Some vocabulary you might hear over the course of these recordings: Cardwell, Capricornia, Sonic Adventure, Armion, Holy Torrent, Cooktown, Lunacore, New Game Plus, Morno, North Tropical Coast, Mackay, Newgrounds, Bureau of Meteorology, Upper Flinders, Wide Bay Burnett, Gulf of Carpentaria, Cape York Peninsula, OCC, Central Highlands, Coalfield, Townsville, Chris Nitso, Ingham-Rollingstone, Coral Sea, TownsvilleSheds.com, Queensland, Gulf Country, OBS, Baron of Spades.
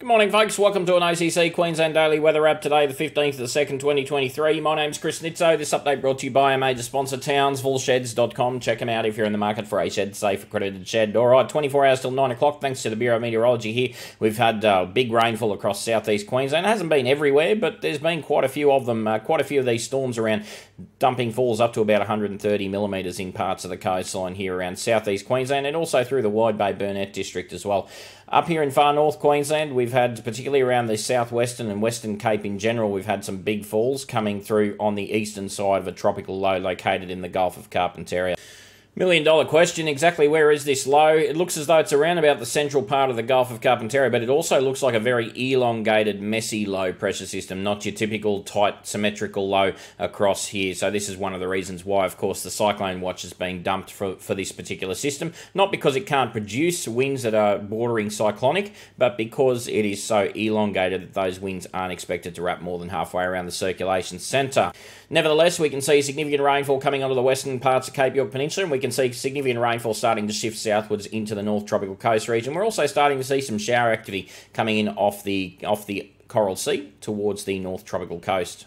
Good morning, folks. Welcome to an OCC Queensland Daily Weather App today, the 15th of the 2nd, 2023. My name's Chris Nitso. This update brought to you by our major sponsor, TownsvilleSheds.com. Check them out if you're in the market for a shed, safe, accredited shed. All right, 24 hours till 9 o'clock. Thanks to the Bureau of Meteorology here. We've had big rainfall across southeast Queensland. It hasn't been everywhere, but there's been quite a few of them, quite a few of these storms around, dumping falls up to about 130 millimetres in parts of the coastline here around southeast Queensland and also through the Wide Bay Burnett district as well. Up here in far north Queensland, we've had, particularly around the southwestern and western Cape in general, we've had some big falls coming through on the eastern side of a tropical low located in the Gulf of Carpentaria. $1 million question, exactly where is this low? It looks as though it's around about the central part of the Gulf of Carpentaria, but it also looks like a very elongated, messy low pressure system, not your typical tight, symmetrical low across here. So this is one of the reasons why, of course, the cyclone watch is being dumped for this particular system. Not because it can't produce winds that are bordering cyclonic, but because it is so elongated that those winds aren't expected to wrap more than halfway around the circulation centre. Nevertheless, we can see significant rainfall coming onto the western parts of Cape York Peninsula, and we can see significant rainfall starting to shift southwards into the North Tropical Coast region. We're also starting to see some shower activity coming in off the Coral Sea towards the North Tropical Coast.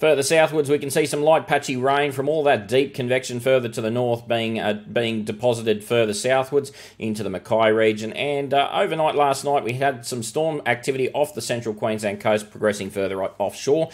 Further southwards, we can see some light patchy rain from all that deep convection further to the north being deposited further southwards into the Mackay region. And overnight last night, we had some storm activity off the central Queensland coast progressing further right offshore.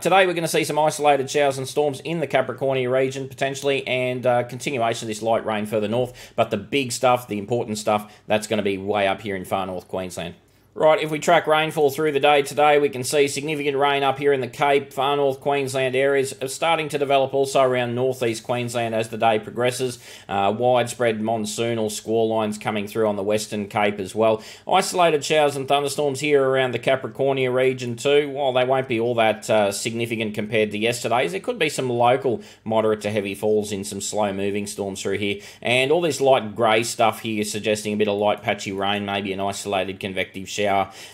Today, we're going to see some isolated showers and storms in the Capricornia region, potentially, and continuation of this light rain further north. But the big stuff, the important stuff, that's going to be way up here in far north Queensland. Right, if we track rainfall through the day today, we can see significant rain up here in the Cape, far north Queensland areas, starting to develop also around northeast Queensland as the day progresses. Widespread monsoonal squall lines coming through on the western Cape as well. Isolated showers and thunderstorms here around the Capricornia region too. While they won't be all that significant compared to yesterday's, there could be some local moderate to heavy falls in some slow-moving storms through here. And all this light grey stuff here suggesting a bit of light patchy rain, maybe an isolated convective shower.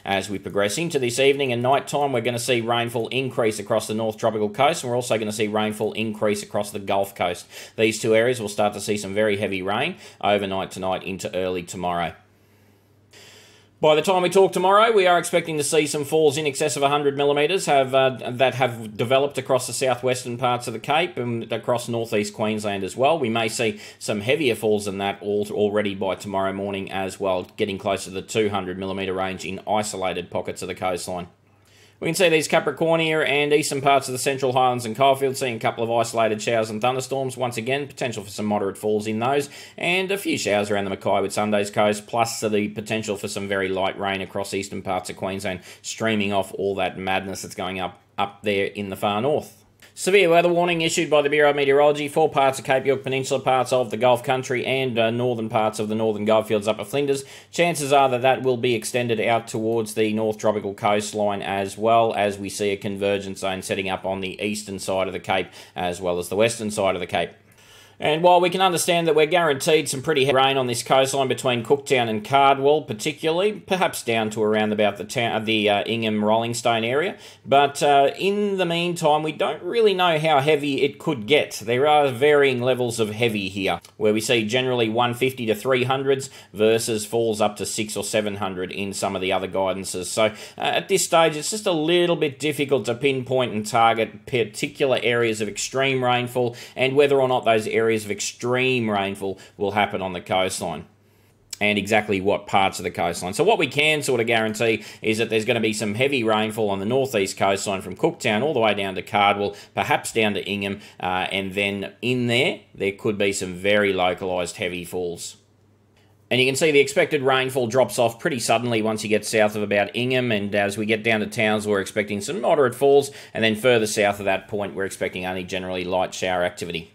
As we progress into this evening and night time, we're going to see rainfall increase across the North Tropical Coast, and we're also going to see rainfall increase across the Gulf Coast. These two areas will start to see some very heavy rain overnight tonight into early tomorrow. By the time we talk tomorrow, we are expecting to see some falls in excess of 100 millimetres that have developed across the southwestern parts of the Cape and across northeast Queensland as well. We may see some heavier falls than that already by tomorrow morning as well, getting closer to the 200 millimetre range in isolated pockets of the coastline. We can see these Capricornia and eastern parts of the Central Highlands and Coalfield seeing a couple of isolated showers and thunderstorms. Once again, potential for some moderate falls in those and a few showers around the Mackay with Sunday's coast, plus the potential for some very light rain across eastern parts of Queensland, streaming off all that madness that's going up there in the far north. Severe weather warning issued by the Bureau of Meteorology for parts of Cape York Peninsula, parts of the Gulf Country and northern parts of the northern goldfields, Upper Flinders. Chances are that will be extended out towards the North Tropical Coastline as well, as we see a convergence zone setting up on the eastern side of the Cape as well as the western side of the Cape. And while we can understand that we're guaranteed some pretty heavy rain on this coastline between Cooktown and Cardwell particularly, perhaps down to around about the Ingham-Rollingstone area, but in the meantime we don't really know how heavy it could get. There are varying levels of heavy here, where we see generally 150 to 300s versus falls up to 600 or 700 in some of the other guidances. So at this stage it's just a little bit difficult to pinpoint and target particular areas of extreme rainfall and whether or not those areas of extreme rainfall will happen on the coastline and exactly what parts of the coastline. So what we can sort of guarantee is that there's going to be some heavy rainfall on the northeast coastline from Cooktown all the way down to Cardwell, perhaps down to Ingham, and then in there could be some very localised heavy falls. And you can see the expected rainfall drops off pretty suddenly once you get south of about Ingham, and as we get down to Townsville, we're expecting some moderate falls, and then further south of that point we're expecting only generally light shower activity.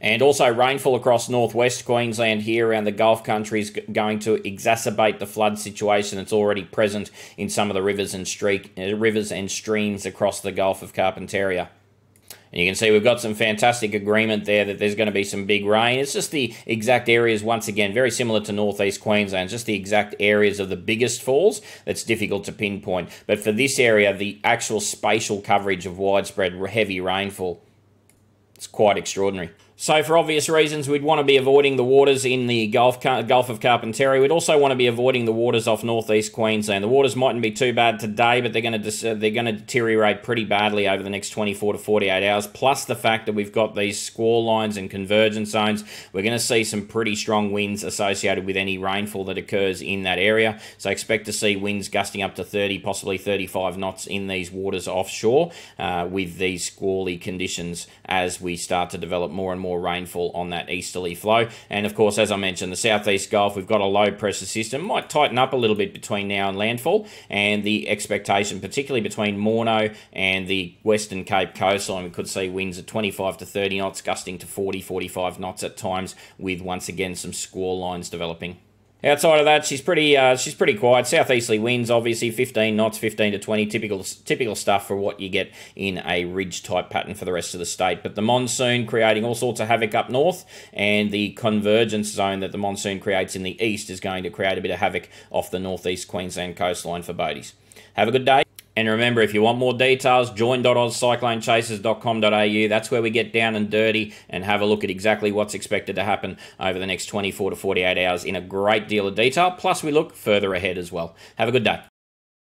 And also rainfall across northwest Queensland here around the Gulf Country is going to exacerbate the flood situation that's already present in some of the rivers and streams across the Gulf of Carpentaria. And you can see we've got some fantastic agreement there that there's going to be some big rain. It's just the exact areas, once again, very similar to northeast Queensland, just the exact areas of the biggest falls that's difficult to pinpoint. But for this area, the actual spatial coverage of widespread heavy rainfall, it's quite extraordinary. So for obvious reasons, we'd want to be avoiding the waters in the Gulf of Carpentaria. We'd also want to be avoiding the waters off northeast Queensland. The waters mightn't be too bad today, but they're going to deteriorate pretty badly over the next 24 to 48 hours, plus the fact that we've got these squall lines and convergence zones. We're going to see some pretty strong winds associated with any rainfall that occurs in that area. So expect to see winds gusting up to 30, possibly 35 knots in these waters offshore with these squally conditions as we start to develop more and more rainfall on that easterly flow. And of course, as I mentioned, the southeast Gulf, we've got a low pressure system, might tighten up a little bit between now and landfall, and the expectation, particularly between Morno and the western Cape coastline, we could see winds at 25 to 30 knots, gusting to 40, 45 knots at times, with once again some squall lines developing. Outside of that, she's pretty quiet. Southeasterly winds, obviously 15 knots, 15 to 20, typical stuff for what you get in a ridge type pattern for the rest of the state. But the monsoon creating all sorts of havoc up north, and the convergence zone that the monsoon creates in the east is going to create a bit of havoc off the northeast Queensland coastline for boaties. Have a good day. And remember, if you want more details, join.ozcyclonechasers.com.au. That's where we get down and dirty and have a look at exactly what's expected to happen over the next 24 to 48 hours in a great deal of detail. Plus, we look further ahead as well. Have a good day.